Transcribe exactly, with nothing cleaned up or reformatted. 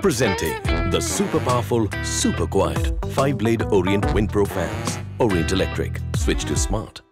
Presenting the super powerful, super quiet five blade Orient Wind-PRO fans. Orient Electric. Switch to smart.